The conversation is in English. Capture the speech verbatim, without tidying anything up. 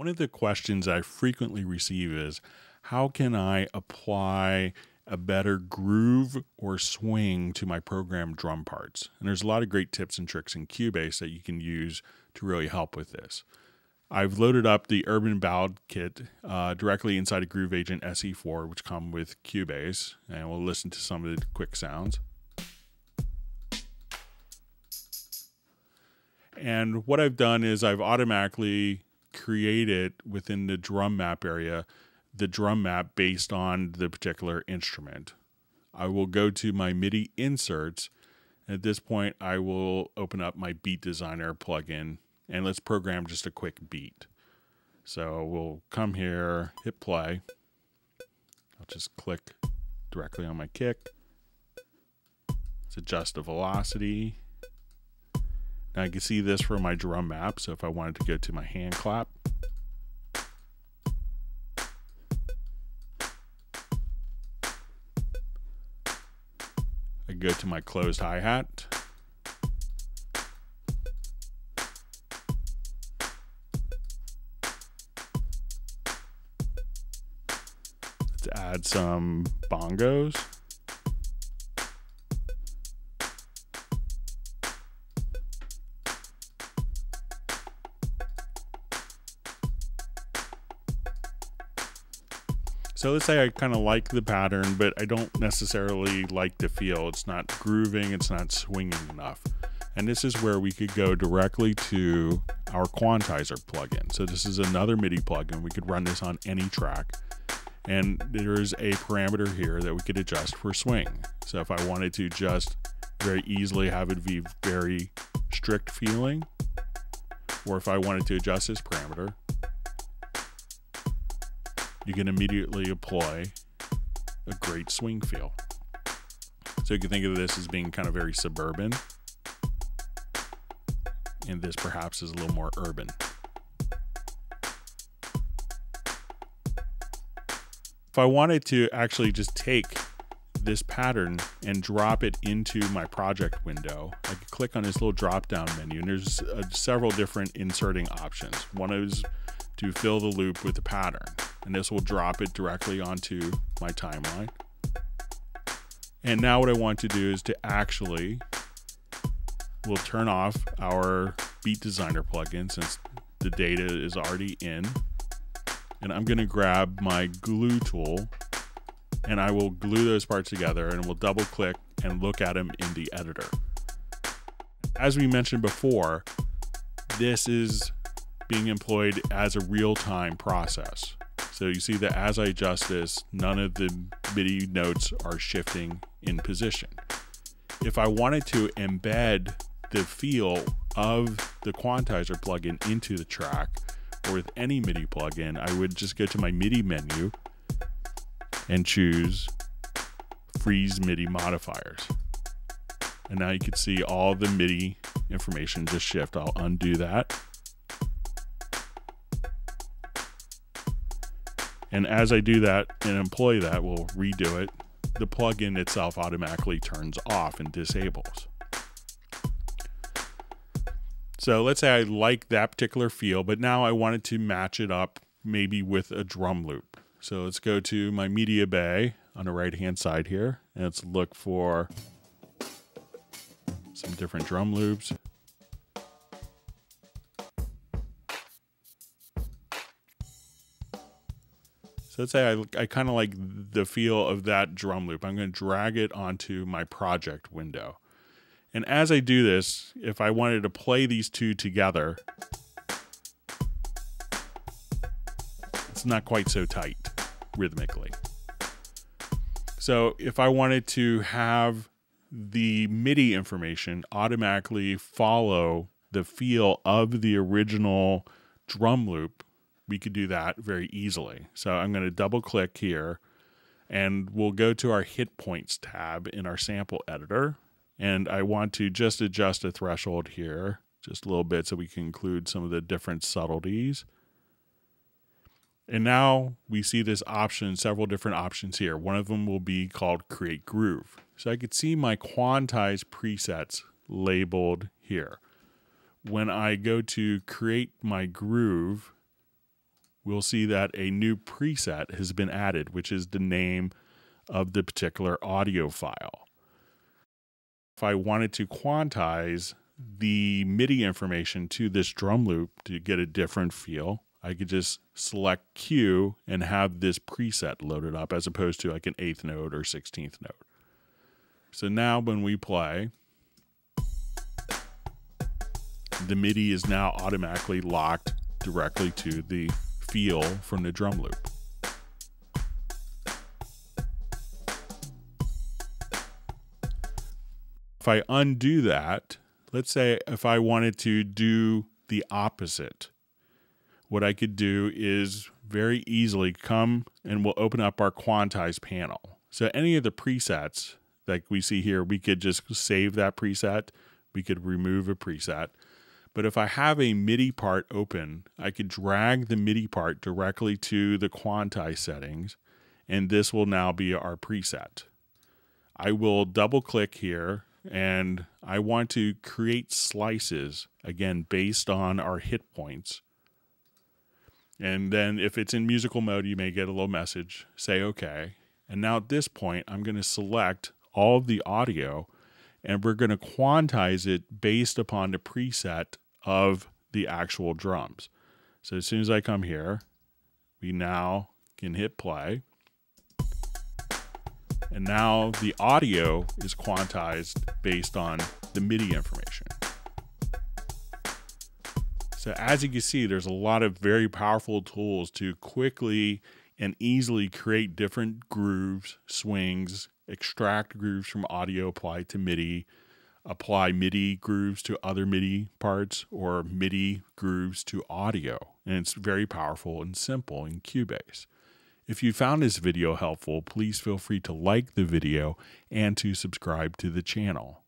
One of the questions I frequently receive is, how can I apply a better groove or swing to my programmed drum parts? And there's a lot of great tips and tricks in Cubase that you can use to really help with this. I've loaded up the Urban Bowed kit uh, directly inside of Groove Agent S E four, which come with Cubase, and we'll listen to some of the quick sounds. And what I've done is I've automatically created within the drum map area the drum map based on the particular instrument. I will go to my MIDI inserts. At this point, I will open up my Beat Designer plugin, and let's program just a quick beat. So we'll come here, hit play. I'll just click directly on my kick. Let's adjust the velocity. Now I can see this for my drum map, so if I wanted to go to my hand clap, I go to my closed hi-hat, let's add some bongos. So let's say I kind of like the pattern, but I don't necessarily like the feel. It's not grooving, it's not swinging enough. And this is where we could go directly to our quantizer plugin. So this is another MIDI plugin. We could run this on any track. And there's a parameter here that we could adjust for swing. So if I wanted to just very easily have it be very strict feeling, or if I wanted to adjust this parameter, you can immediately apply a great swing feel. So you can think of this as being kind of very suburban, and this perhaps is a little more urban. If I wanted to actually just take this pattern and drop it into my project window, I could click on this little drop-down menu, and there's uh, several different inserting options. One is to fill the loop with a pattern, and this will drop it directly onto my timeline. And now what I want to do is to actually, we'll turn off our Beat Designer plugin since the data is already in. And I'm gonna grab my glue tool, and I will glue those parts together, and we'll double click and look at them in the editor. As we mentioned before, this is being employed as a real-time process. So you see that as I adjust this, none of the MIDI notes are shifting in position. If I wanted to embed the feel of the quantizer plugin into the track, or with any MIDI plugin, I would just go to my MIDI menu and choose Freeze MIDI Modifiers. And now you can see all the MIDI information just shift. I'll undo that. And as I do that and employ that, we'll redo it. The plugin itself automatically turns off and disables. So let's say I like that particular feel, but now I wanted to match it up maybe with a drum loop. So let's go to my Media Bay on the right-hand side here, and let's look for some different drum loops. So let's say I, I kind of like the feel of that drum loop. I'm going to drag it onto my project window. And as I do this, if I wanted to play these two together, it's not quite so tight rhythmically. So if I wanted to have the MIDI information automatically follow the feel of the original drum loop, we could do that very easily. So I'm going to double click here, and we'll go to our hit points tab in our sample editor. And I want to just adjust the threshold here just a little bit so we can include some of the different subtleties. And now we see this option, several different options here. One of them will be called Create Groove. So I could see my quantized presets labeled here. When I go to create my groove, we'll see that a new preset has been added, which is the name of the particular audio file. If I wanted to quantize the MIDI information to this drum loop to get a different feel, I could just select Q and have this preset loaded up as opposed to like an eighth note or sixteenth note. So now when we play, the MIDI is now automatically locked directly to the feel from the drum loop. If I undo that, let's say if I wanted to do the opposite, what I could do is very easily come and we'll open up our quantized panel. So any of the presets like we see here, we could just save that preset. We could remove a preset. But if I have a MIDI part open, I could drag the MIDI part directly to the quantize settings, and this will now be our preset. I will double click here, and I want to create slices, again, based on our hit points. And then if it's in musical mode, you may get a little message, say okay. And now at this point, I'm gonna select all of the audio, and we're going to quantize it based upon the preset of the actual drums. So as soon as I come here, we now can hit play. And now the audio is quantized based on the MIDI information. So as you can see, there's a lot of very powerful tools to quickly and easily create different grooves, swings, extract grooves from audio, apply to MIDI, apply MIDI grooves to other MIDI parts, or MIDI grooves to audio. And it's very powerful and simple in Cubase. If you found this video helpful, please feel free to like the video and to subscribe to the channel.